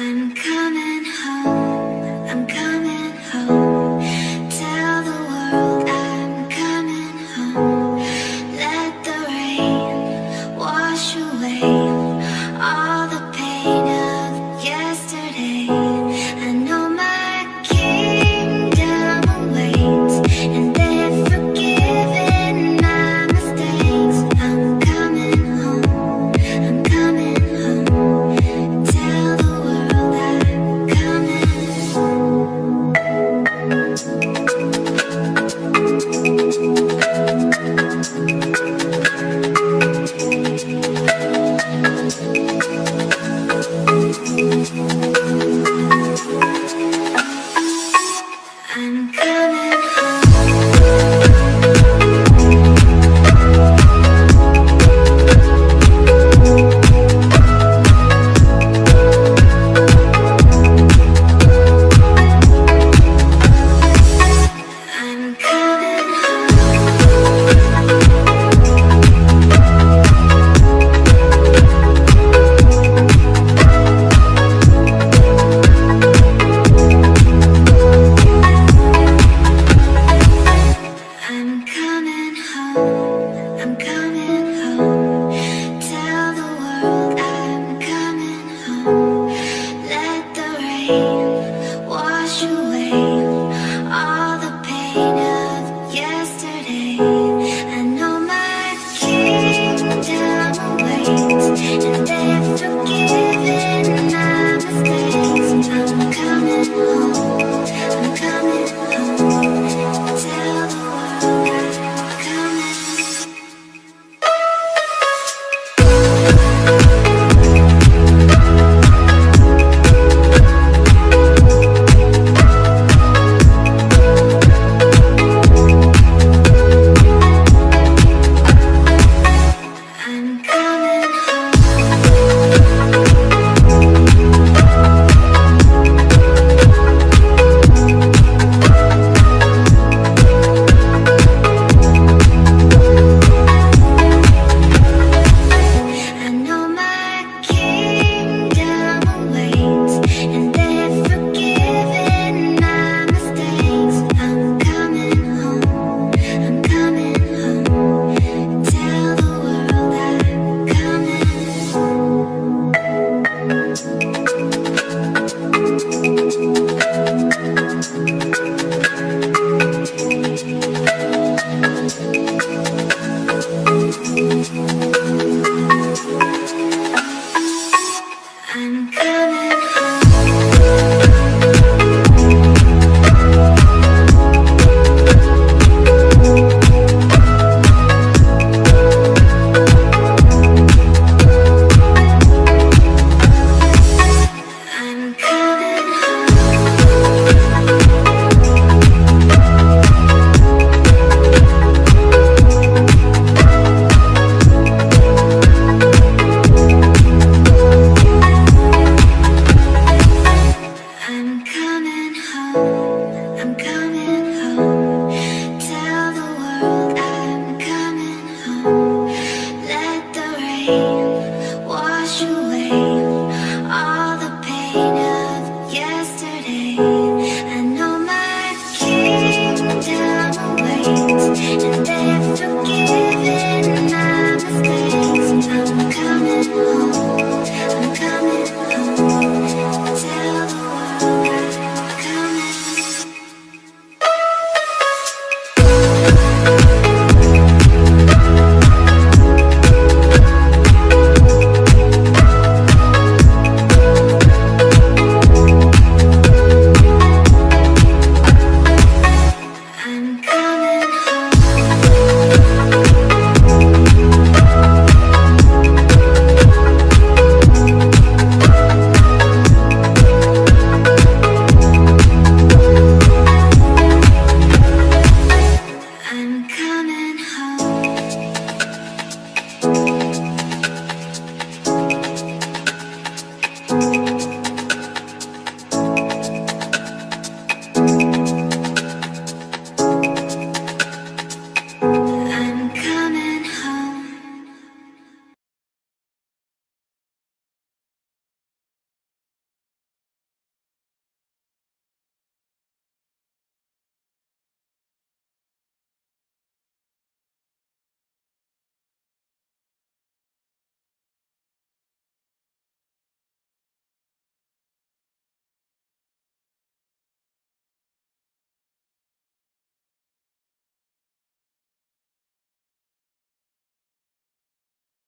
I'm coming.